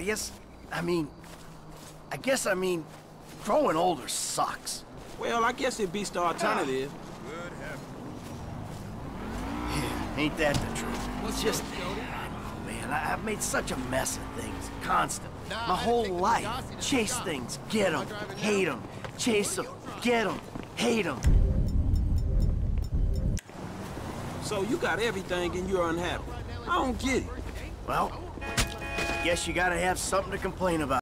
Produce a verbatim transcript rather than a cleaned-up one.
I guess, I mean, I guess I mean, growing older sucks. Well, I guess it beats the alternative. Good heavens. Yeah, ain't that the truth? It's just, man, I, I've made such a mess of things, constantly. My whole life, chase things, get them, hate them, chase them, get them, hate them. So you got everything and you're unhappy. I don't get it. Well, I guess you gotta have something to complain about.